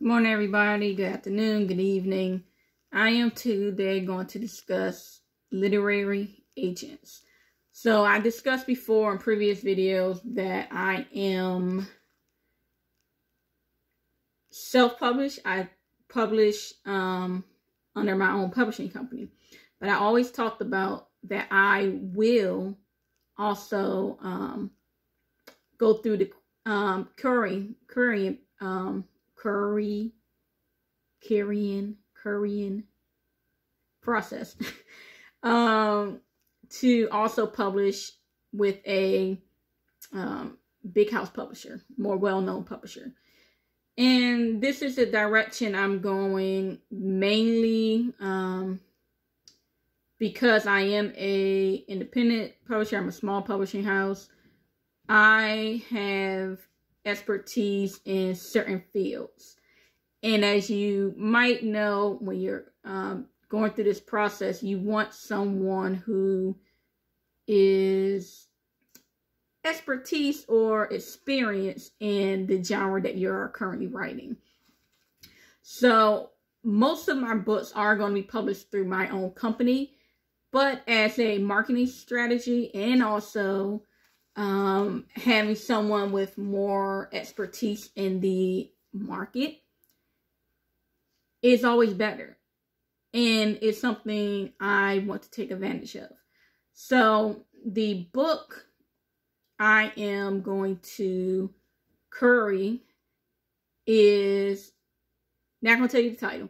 Morning everybody, good afternoon, good evening. I am today going to discuss literary agents. So I discussed before in previous videos that I am self-published. I publish under my own publishing company. But I always talked about that I will also go through the currying process to also publish with a big house publisher, more well-known publisher. And this is the direction I'm going mainly because I am a independent publisher. I'm a small publishing house. I have expertise in certain fields, and as you might know, when you're going through this process, you want someone who is expertise or experience in the genre that you're currently writing. So most of my books are going to be published through my own company, but as a marketing strategy and also having someone with more expertise in the market is always better, and it's something I want to take advantage of. So the book I am going to curry is not going to tell you the title,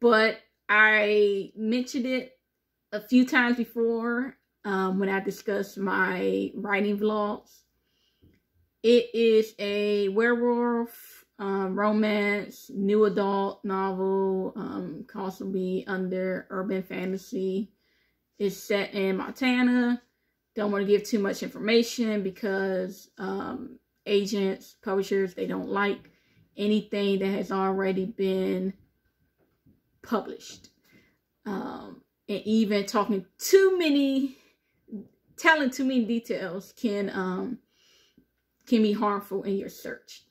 but I mentioned it a few times before. When I discuss my writing vlogs, it is a werewolf romance, new adult novel, possibly under urban fantasy. It's set in Montana. Don't want to give too much information because agents, publishers, they don't like anything that has already been published. And even talking too many, telling too many details can be harmful in your search.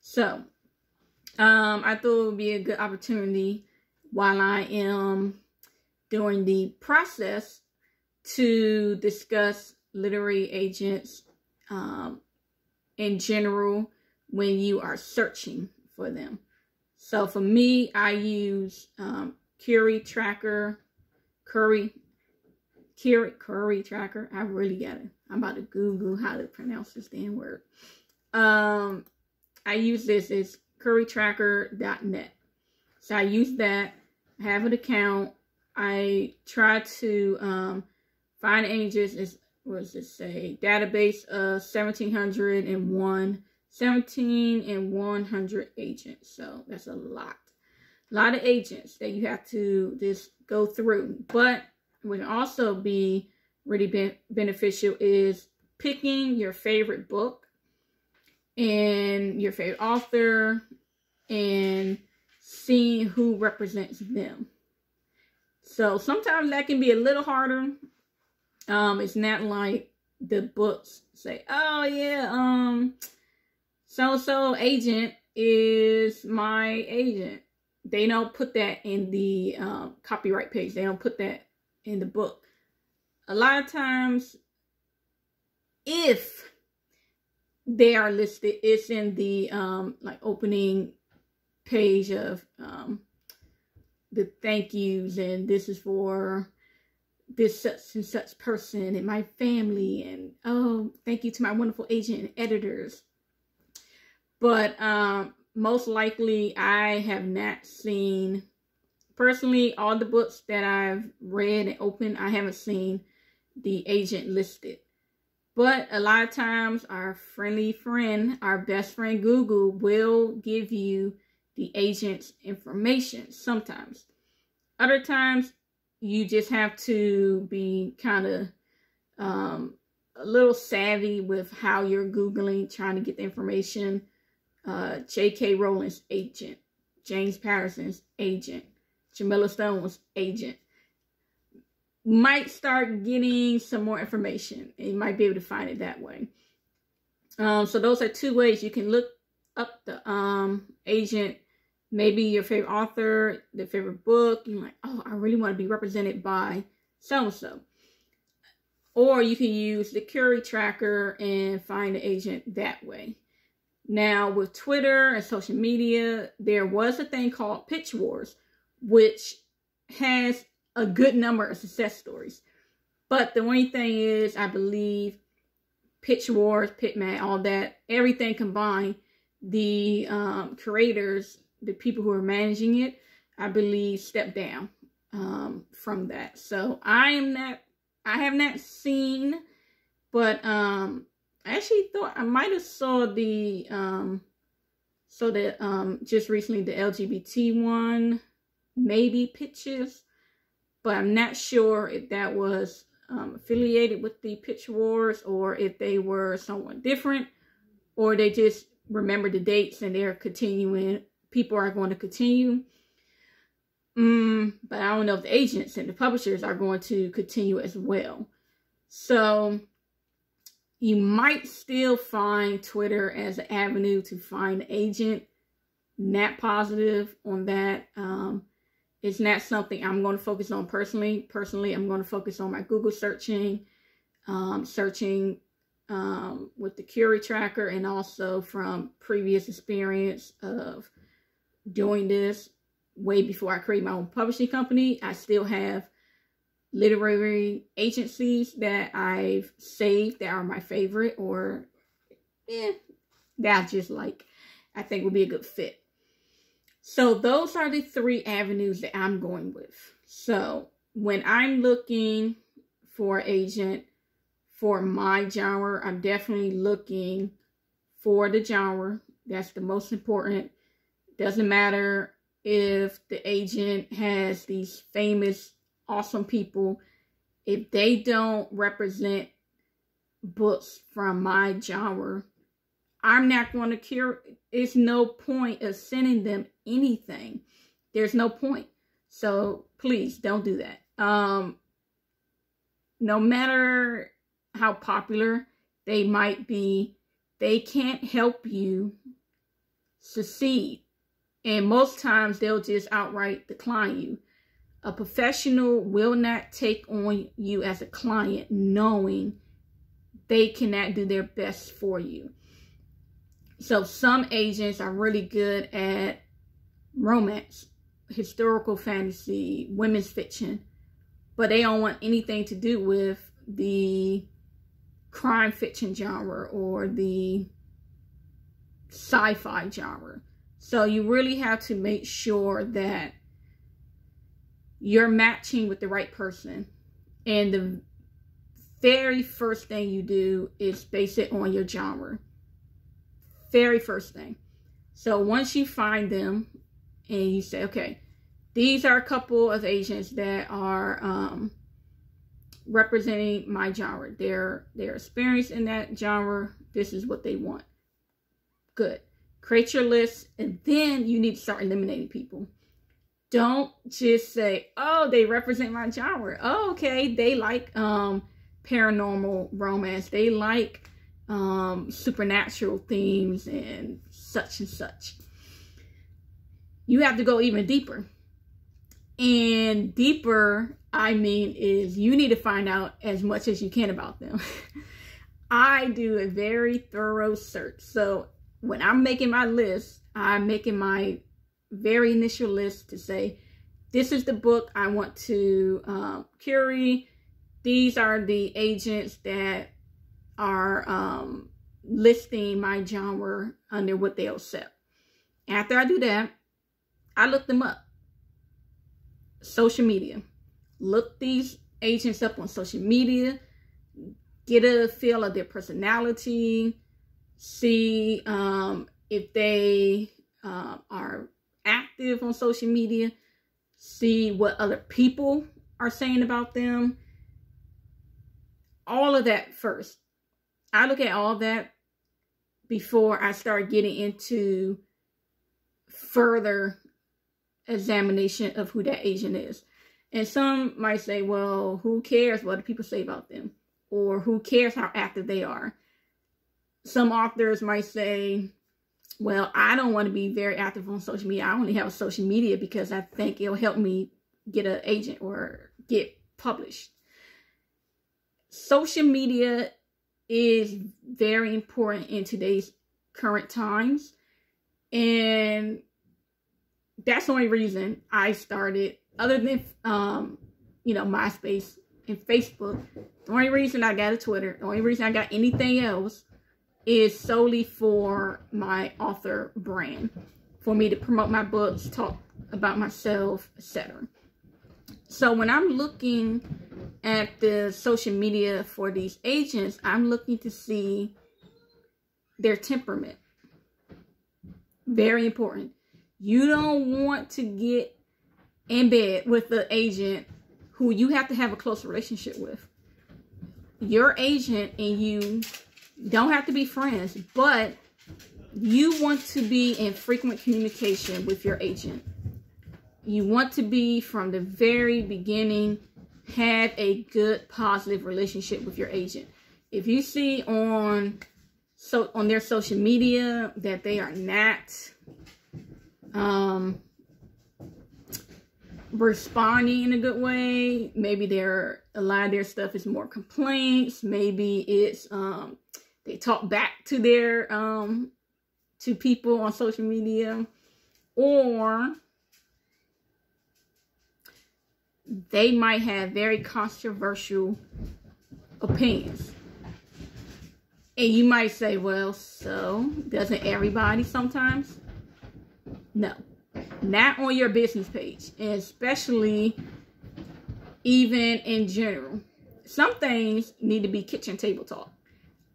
So I thought it would be a good opportunity while I am doing the process to discuss literary agents in general when you are searching for them. So for me, I use QueryTracker. I really gotta, I'm about to Google how to pronounce this damn word. I use this, it's QueryTracker.net. So I use that, I have an account. I try to find agents. It's, what does it say? Database of 1,700 agents. So that's a lot. A lot of agents that you have to just go through, but would also be really beneficial is picking your favorite book and your favorite author and seeing who represents them. So sometimes that can be a little harder. It's not like the books say, oh yeah, so-and-so agent is my agent. They don't put that in the copyright page. They don't put that in the book. A lot of times, if they are listed, it's in the like opening page of the thank yous, and this is for this such and such person and my family, and oh, thank you to my wonderful agent and editors. But most likely, I have not seen, personally, all the books that I've read and opened, I haven't seen the agent listed. But a lot of times, our friendly friend, our best friend Google, will give you the agent's information sometimes. Other times, you just have to be kind of a little savvy with how you're Googling, trying to get the information. J.K. Rowling's agent, James Patterson's agent, Jamila Stone's agent, might start getting some more information, and you might be able to find it that way. So those are two ways you can look up the agent Maybe your favorite author, their favorite book. You're like, oh, I really want to be represented by so-and-so. Or you can use the QueryTracker and find an agent that way. Now, with Twitter and social media, there was a thing called Pitch Wars, which has a good number of success stories. But the only thing is, I believe, Pitch Wars, Pit Mad, all that, everything combined, the creators, the people who are managing it, I believe, stepped down from that. So I have not seen, but I actually thought I might have saw the just recently the LGBT one, maybe Pitches, but I'm not sure if that was affiliated with the Pitch Wars or if they were someone different, or they just remember the dates and they're continuing. People are going to continue, but I don't know if the agents and the publishers are going to continue as well. So you might still find Twitter as an avenue to find an agent. Not positive on that. It's not something I'm going to focus on personally. Personally, I'm going to focus on my Google searching, with the QueryTracker, and also from previous experience of doing this way before I created my own publishing company. I still have literary agencies that I've saved that are my favorite, or that I just like, I think would be a good fit. So those are the three avenues that I'm going with. So when I'm looking for an agent for my genre, I'm definitely looking for the genre. That's the most important. Doesn't matter if the agent has these famous, awesome people. If they don't represent books from my genre, I'm not going to care. It's no point of sending them anything. There's no point. So please don't do that. No matter how popular they might be, they can't help you succeed. And most times they'll just outright decline you. A professional will not take on you as a client knowing they cannot do their best for you. So some agents are really good at romance, historical fantasy, women's fiction, but they don't want anything to do with the crime fiction genre or the sci-fi genre. So you really have to make sure that you're matching with the right person. And the very first thing you do is base it on your genre. Very first thing. So once you find them and you say, okay, these are a couple of agents that are representing my genre. They're experienced in that genre. This is what they want. Good. Create your list, and then you need to start eliminating people. Don't just say, oh, they represent my genre. Oh, okay, they like paranormal romance. They like supernatural themes and such and such. You have to go even deeper. And deeper, I mean, is you need to find out as much as you can about them. I do a very thorough search. So when I'm making my list, I'm making my very initial list to say, this is the book I want to query. These are the agents that are listing my genre under what they'll accept. After I do that, I look them up. Social media. Look these agents up on social media, get a feel of their personality, see if they are active on social media, see what other people are saying about them. All of that first. I look at all that before I start getting into further examination of who that agent is. And some might say, well, who cares what people say about them? Or who cares how active they are? Some authors might say, well, I don't want to be very active on social media. I only have social media because I think it'll help me get an agent or get published. Social media is very important in today's current times. And that's the only reason I started, other than, you know, MySpace and Facebook. The only reason I got a Twitter, the only reason I got anything else is solely for my author brand, for me to promote my books, talk about myself, etc. So when I'm looking at the social media for these agents, I'm looking to see their temperament. Very important. You don't want to get in bed with the agent who you have to have a close relationship with. Your agent and you don't have to be friends, but you want to be in frequent communication with your agent. You want to be, from the very beginning, have a good, positive relationship with your agent. If you see on their social media that they are not responding in a good way, maybe they're, a lot of their stuff is more complaints, maybe it's they talk back to their to people on social media, or they might have very controversial opinions. And you might say, well, so doesn't everybody sometimes? No, not on your business page, and especially even in general. Some things need to be kitchen table talk.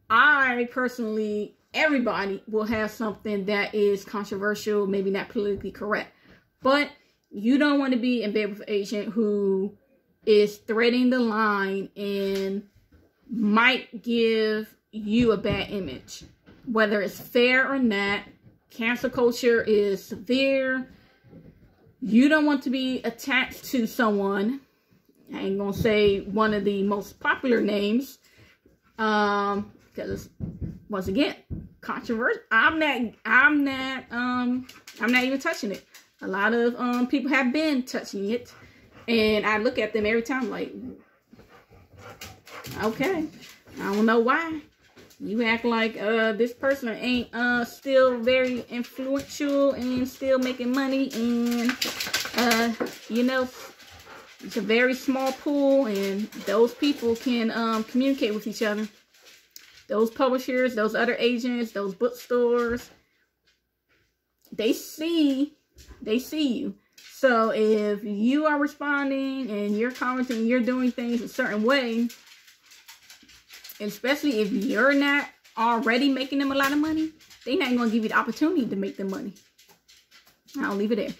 I personally, everybody will have something that is controversial, maybe not politically correct, but you don't want to be in bed with an agent who is threading the line and might give you a bad image, whether it's fair or not. Cancel culture is severe. You don't want to be attached to someone. I ain't gonna say one of the most popular names, because once again, controversial. I'm not even touching it. A lot of people have been touching it, and I look at them every time like, okay, I don't know why you act like this person ain't still very influential and still making money, and you know, it's a very small pool, and those people can communicate with each other. Those publishers, those other agents, those bookstores, they see you. So if you are responding and you're commenting, you're doing things a certain way, especially if you're not already making them a lot of money, they're not going to give you the opportunity to make them money. I'll leave it there.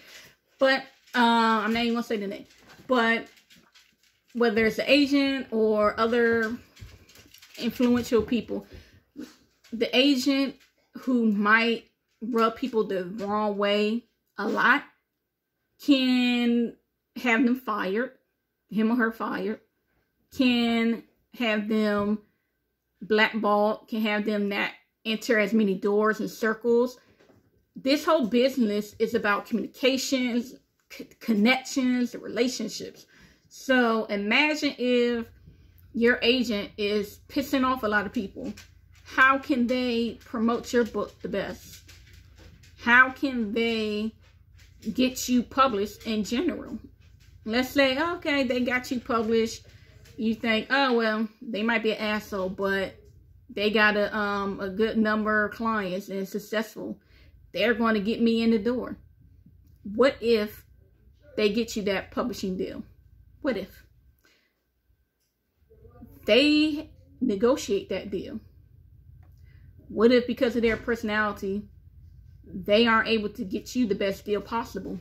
But I'm not even going to say the name. But whether it's an agent or other influential people, the agent who might rub people the wrong way a lot can have them fired, him or her fired, can have them blackballed, can have them not enter as many doors and circles. This whole business is about communications, connections, relationships. So imagine if your agent is pissing off a lot of people. How can they promote your book the best? How can they get you published in general? Let's say, okay, they got you published. You think, oh, well, they might be an asshole, but they got a good number of clients and successful. They're going to get me in the door. What if they get you that publishing deal? What if they negotiate that deal? What if, because of their personality, they aren't able to get you the best deal possible?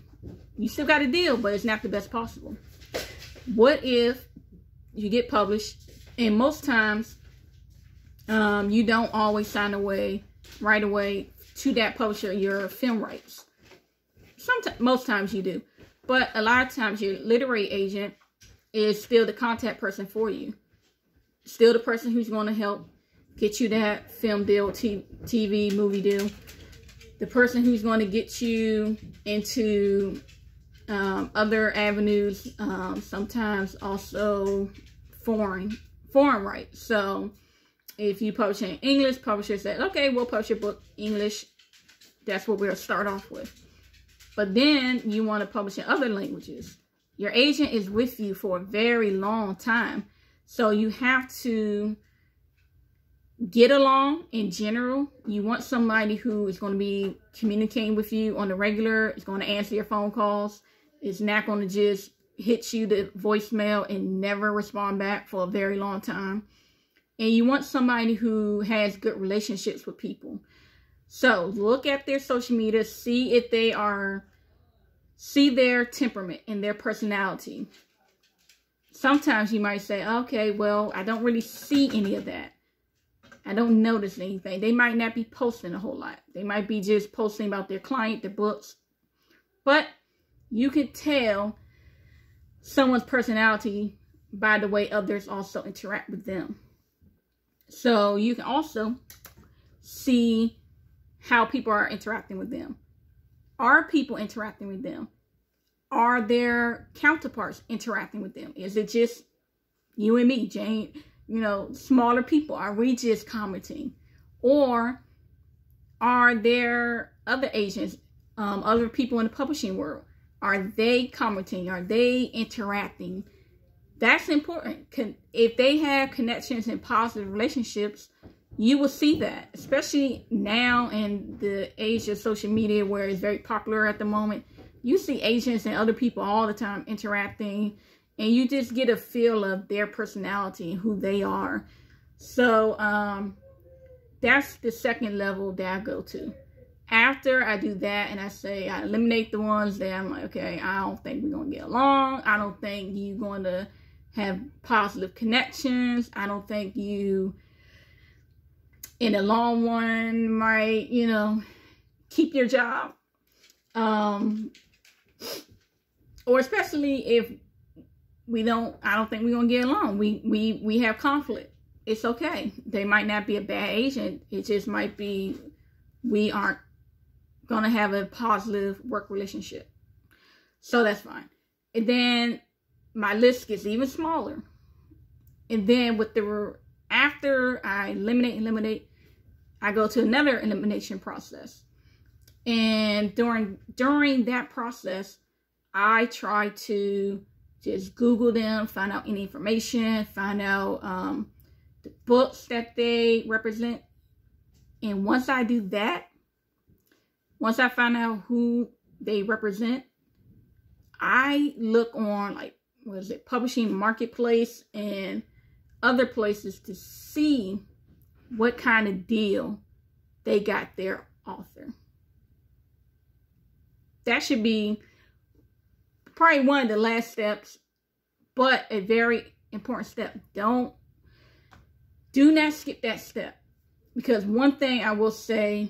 You still got a deal, but it's not the best possible. What if you get published, and most times you don't always sign away right away to that publisher your film rights? Sometimes, most times you do, but a lot of times your literary agent is still the contact person for you, still the person who's going to help get you that film deal, TV movie deal, the person who's going to get you into other avenues, sometimes also foreign rights. So if you publish in English, publisher said, okay, we'll publish your book English. That's what we'll start off with. But then you want to publish in other languages. Your agent is with you for a very long time. So you have to get along in general. You want somebody who is going to be communicating with you on the regular, is going to answer your phone calls, is not going to just hit you the voicemail and never respond back for a very long time. And you want somebody who has good relationships with people. So look at their social media, see if they are, see their temperament and their personality. Sometimes you might say, okay, well, I don't really see any of that. I don't notice anything. They might not be posting a whole lot. They might be just posting about their client, their books. But you can tell someone's personality by the way others also interact with them. So you can also see how people are interacting with them. Are people interacting with them? Are their counterparts interacting with them? Is it just you and me, Jane? You know, smaller people, are we just commenting? Or are there other agents, other people in the publishing world? Are they commenting? Are they interacting? That's important. If they have connections and positive relationships, you will see that, especially now in the age of social media where it's very popular at the moment. You see agents and other people all the time interacting, and you just get a feel of their personality and who they are. So that's the second level that I go to. After I do that and I say, I eliminate the ones that I'm like, okay, I don't think we're going to get along. I don't think you're going to have positive connections. I don't think you, in the long run, might, you know, keep your job. Or especially if I don't think we're going to get along. We have conflict. It's okay. They might not be a bad agent. It just might be we aren't going to have a positive work relationship. So that's fine. And then my list gets even smaller. And then with the, after I eliminate, I go to another elimination process. And during that process, I try to just Google them, find out any information, find out the books that they represent. And once I do that, once I find out who they represent, I look on, like, what is it, Publishing Marketplace and other places to see what kind of deal they got their author. That should be probably one of the last steps, but a very important step. Do not skip that step, because one thing I will say,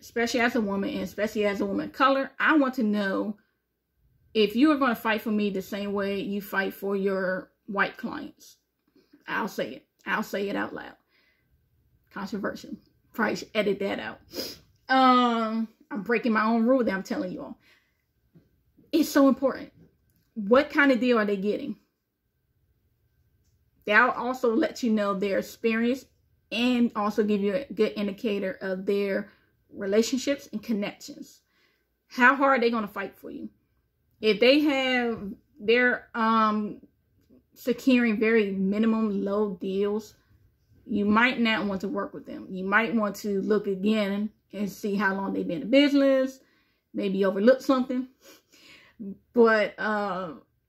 especially as a woman, and especially as a woman of color, I want to know if you are going to fight for me the same way you fight for your white clients. I'll say it. I'll say it out loud. Controversial. Probably should edit that out. I'm breaking my own rule that I'm telling you all. It's so important. What kind of deal are they getting? That'll also let you know their experience and also give you a good indicator of their relationships and connections. How hard are they going to fight for you? If they have, they're securing very minimum low deals, you might not want to work with them. You might want to look again and see how long they've been in business, maybe overlook something. But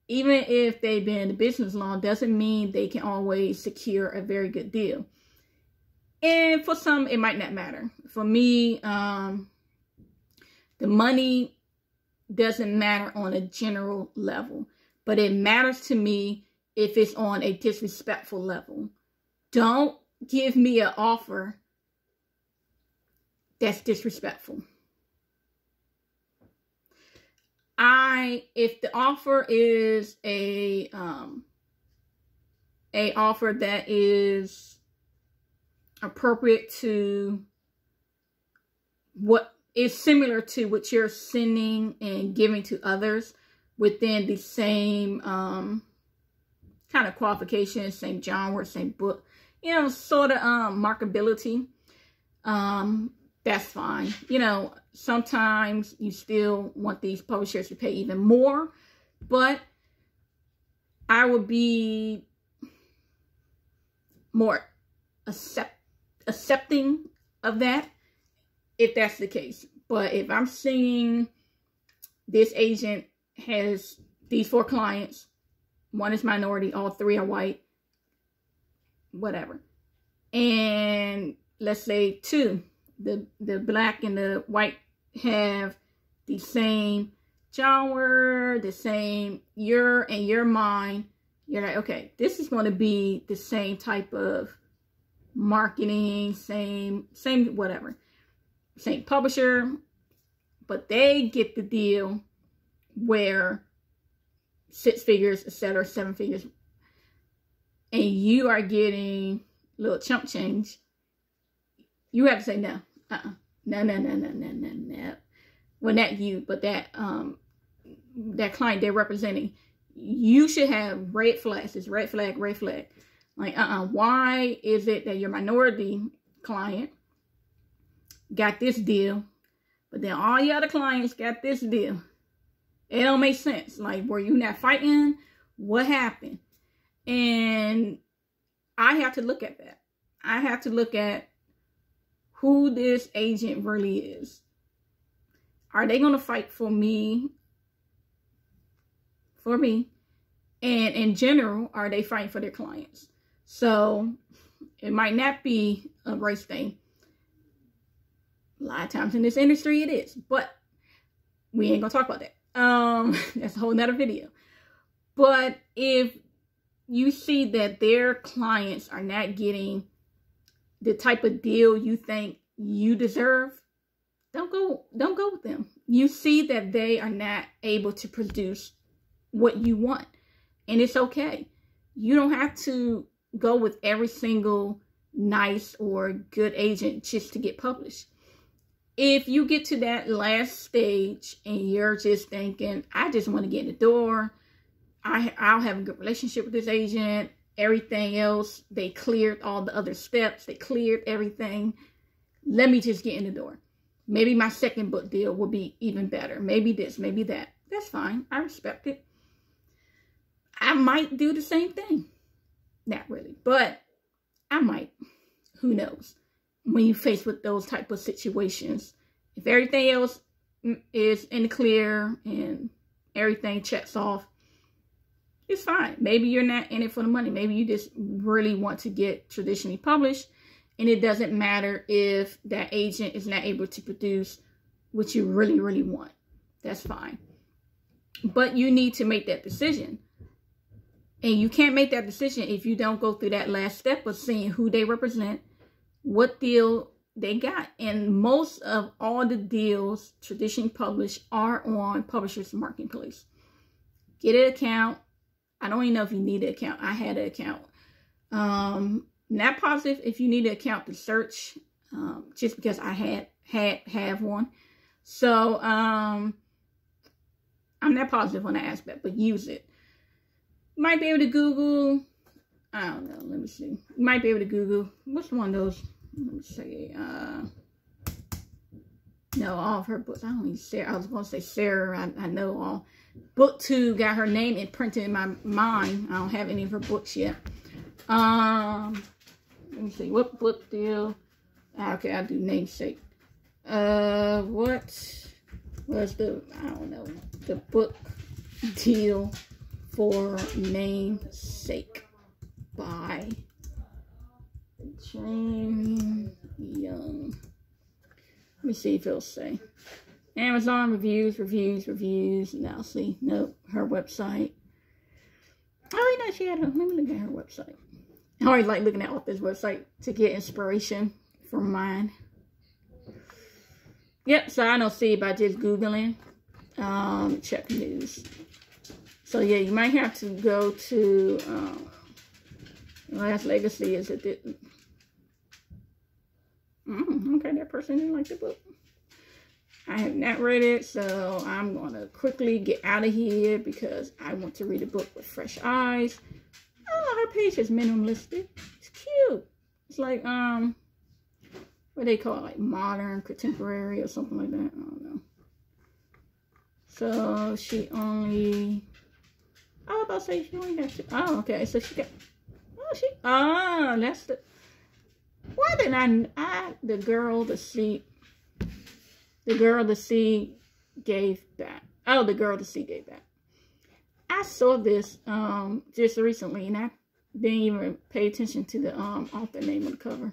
even if they've been in the business long, doesn't mean they can always secure a very good deal. And for some, it might not matter. For me, the money doesn't matter on a general level, but it matters to me if it's on a disrespectful level. Don't give me an offer that's disrespectful. If the offer is a offer that is appropriate to what is similar to what you're sending and giving to others within the same kind of qualifications, same genre, same book, you know, sort of marketability. That's fine. You know, sometimes you still want these publishers to pay even more, but I would be more accepting of that if that's the case. But if I'm seeing this agent has these 4 clients, 1 is minority, all 3 are white, whatever, and let's say 2, the black and the white have the same genre, the same your and your mind, you're like, okay, this is going to be the same type of marketing, same whatever, same publisher, but they get the deal where 6 figures, etc., 7 figures, and you are getting little chump change. You have to say no, no. Well, not you, but that that client they're representing. You should have red flags. It's red flag, red flag. Like, why is it that your minority client got this deal, but then all your other clients got this deal? It don't make sense. Like, were you not fighting? What happened? And I have to look at that. I have to look at who this agent really is. Are they going to fight for me? For me? And in general, are they fighting for their clients? So it might not be a race thing. A lot of times in this industry it is, but we ain't gonna talk about that. That's a whole nother video. But if you see that their clients are not getting the type of deal you think you deserve, don't go with them. You see that they are not able to produce what you want, and it's okay. You don't have to go with every single nice or good agent just to get published. If you get to that last stage and you're just thinking, I just want to get in the door, I'll have a good relationship with this agent, everything else, they cleared all the other steps, they cleared everything, let me just get in the door. Maybe my second book deal will be even better. Maybe this, maybe that. That's fine. I respect it. I might do the same thing. Not really, but I might. Who knows? When you face with those type of situations, if everything else is in the clear and everything checks off, it's fine. Maybe you're not in it for the money. Maybe you just really want to get traditionally published, and it doesn't matter if that agent is not able to produce what you really, really want. That's fine. But you need to make that decision. And you can't make that decision if you don't go through that last step of seeing who they represent, what deal they got. And most of all the deals traditionally published are on Publishers Marketplace. Get an account. I don't even know if you need an account. I had an account. Not positive if you need an account to search, just because I have one. So I'm not positive on that aspect, but use it. Might be able to Google, I don't know, let me see. You might be able to Google, what's one of those, let me see, no, all of her books, I don't even say, I was going to say Sarah, I know all. BookTube got her name imprinted in my mind. I don't have any of her books yet. Let me see, what book deal, okay, I do Namesake. What was the, I don't know, the book deal for Namesake by Jane Young. Let me see if it'll say. Amazon reviews. Now see, nope, her website. I already know she had a, let me look at her website. I always like looking at author's website to get inspiration for mine. Yep, so I don't see it by just Googling. Check news. So yeah, you might have to go to Last Legacy is it didn't. Okay, that person didn't like the book. I have not read it, so I'm going to quickly get out of here because I want to read a book with fresh eyes. Oh, her page is minimalistic. It's cute. It's like, what they call it, like modern, contemporary, or something like that. I don't know. So she only, I was about to say she only got two. Oh, okay. So she got, oh, she, oh, that's the, why didn't I, the girl, the seat, the girl the sea gave back. Oh, the girl the sea gave back. I saw this just recently, and I didn't even pay attention to the author name on the cover.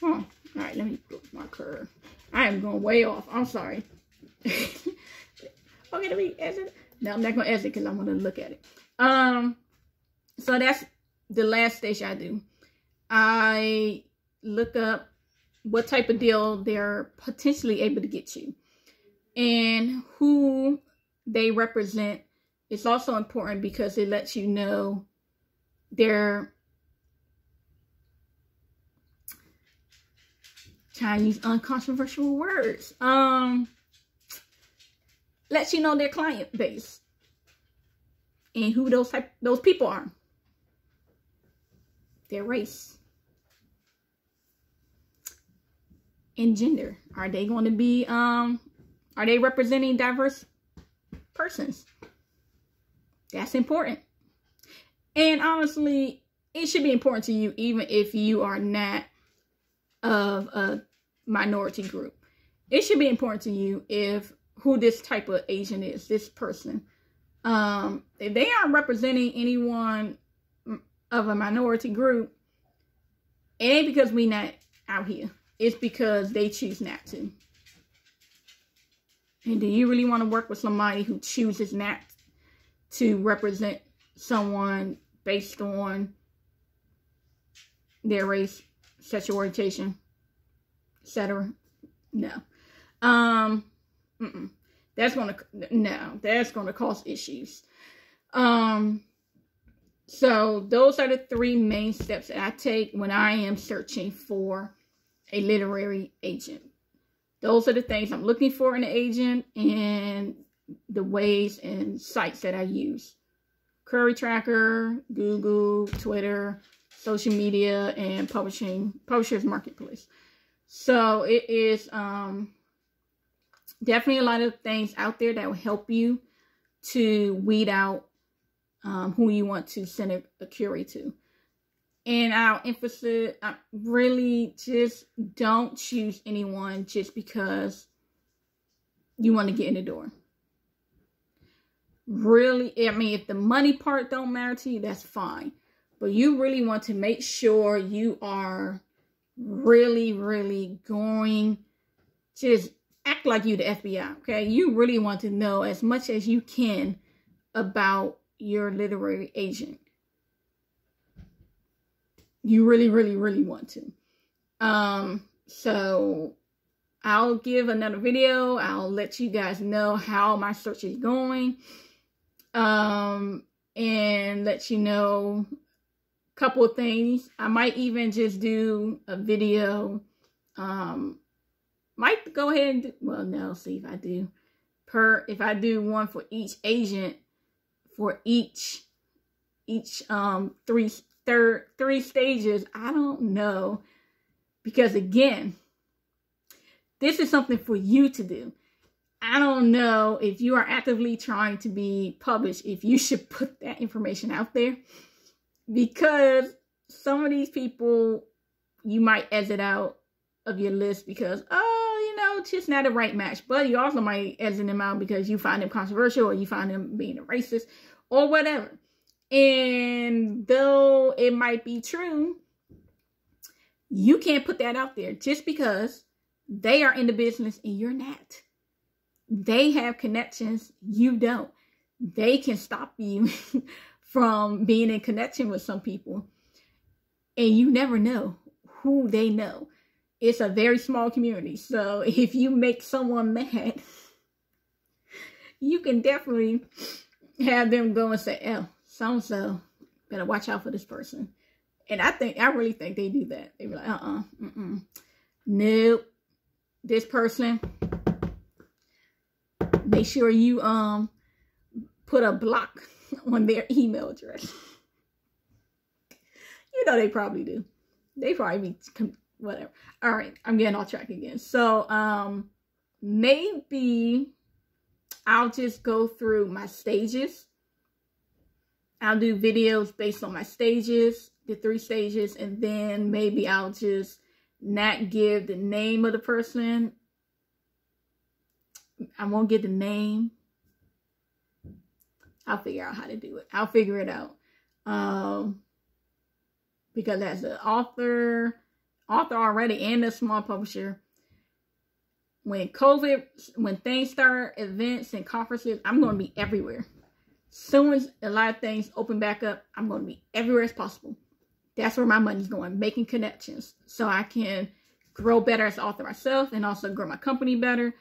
Huh. All right, let me bookmark her. I am going way off. I'm sorry. Okay, let me exit. No, I'm not going to exit because I want to look at it. So that's the last stage I do. I look up what type of deal they're potentially able to get you and who they represent. It's also important because it lets you know their Chinese uncontroversial words. Lets you know their client base and who those people are. Their race. And gender. Are they going to be, are they representing diverse persons? That's important. And honestly, it should be important to you even if you are not of a minority group. It should be important to you if who this type of Asian is, this person. If they aren't representing anyone of a minority group, it ain't because we not out here. It's because they choose not to. And do you really want to work with somebody who chooses not to represent someone based on their race, sexual orientation, etc.? No. That's going to cause issues. So those are the three main steps that I take when I am searching for a literary agent. Those are the things I'm looking for in an agent and the ways and sites that I use. QueryTracker, Google, Twitter, social media, and Publishing Marketplace. So it is definitely a lot of things out there that will help you to weed out who you want to send a query to. And I'll emphasize, really just don't choose anyone just because you want to get in the door. Really, I mean, if the money part don't matter to you, that's fine. But you really want to make sure you are really, really going, just act like you the FBI, okay? You really want to know as much as you can about your literary agent. You really, really, really want to. So I'll give another video. I'll let you guys know how my search is going. And let you know a couple of things. I might even just do a video. Might go ahead and do, well, no, see if I do. If I do one for each agent, for each three stages, I don't know, because again, this is something for you to do. I don't know if you are actively trying to be published, if you should put that information out there, because some of these people, you might exit out of your list because, oh, you know, it's just not a right match, but you also might exit them out because you find them controversial or you find them being a racist or whatever. And though it might be true, you can't put that out there just because they are in the business and you're not. They have connections, you don't. They can stop you from being in connection with some people. And you never know who they know. It's a very small community. So if you make someone mad, you can definitely have them go and say, oh, so-and-so, better watch out for this person. And I really think they do that. They be like, nope, this person, make sure you put a block on their email address. You know they probably do. They probably be whatever. All right, I'm getting off track again. So maybe I'll just go through my stages. I'll do videos based on my stages, the 3 stages, and then maybe I'll just not give the name of the person. I won't get the name. I'll figure out how to do it. I'll figure it out. Because as an author already and a small publisher, when COVID, when things start, events and conferences, I'm going to be everywhere. Soon as a lot of things open back up, I'm going to be everywhere as possible. That's where my money's going, making connections so I can grow better as an author myself and also grow my company better.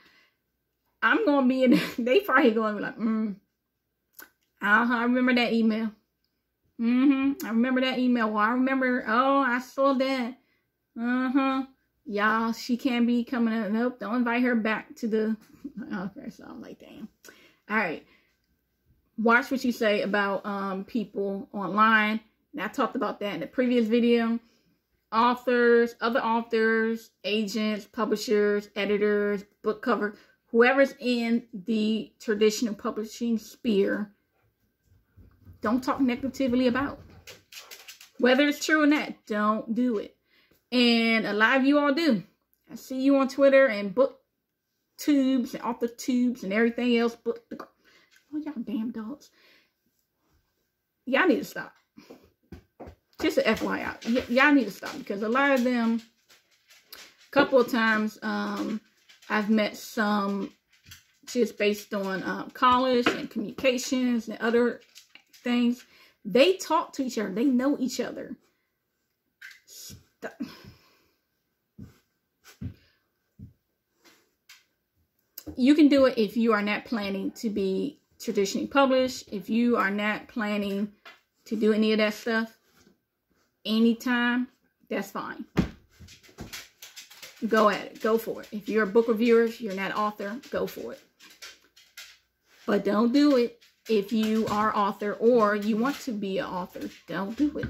I'm going to be in, they probably going to be like, I remember that email. I remember that email. Well, I remember, oh, I saw that. Y'all, she can't be coming up. Nope, don't invite her back to the, okay, so I'm like, damn. All right. Watch what you say about people online. And I talked about that in the previous video. Authors, other authors, agents, publishers, editors, book cover, whoever's in the traditional publishing sphere, don't talk negatively about. Whether it's true or not, don't do it. And a lot of you all do. I see you on Twitter and book tubes and author tubes and everything else. Oh, y'all damn dogs. Y'all need to stop. Just an FYI. Y'all need to stop because a lot of them, a couple of times, I've met some just based on college and communications and other things. They talk to each other. They know each other. Stop. You can do it if you are not planning to be traditionally published. If you are not planning to do any of that stuff anytime, that's fine. Go at it. Go for it. If you're a book reviewer, if you're not an author, go for it. But don't do it if you are an author or you want to be an author. Don't do it.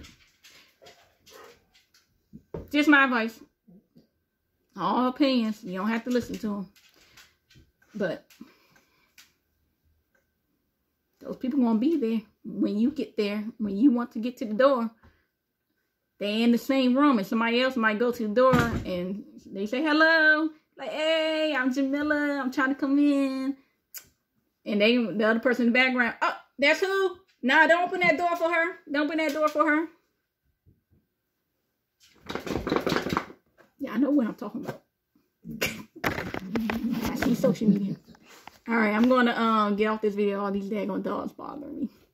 Just my advice. All opinions. You don't have to listen to them. But those people gonna be there when you get there, when you want to get to the door. They in the same room and somebody else might go to the door and they say hello. Like, hey, I'm Jamila. I'm trying to come in. And they, the other person in the background, oh, that's who? Nah, don't open that door for her. Don't open that door for her. Yeah, I know what I'm talking about. I see social media. All right, I'm going to get off this video. All these daggone dogs bothering me.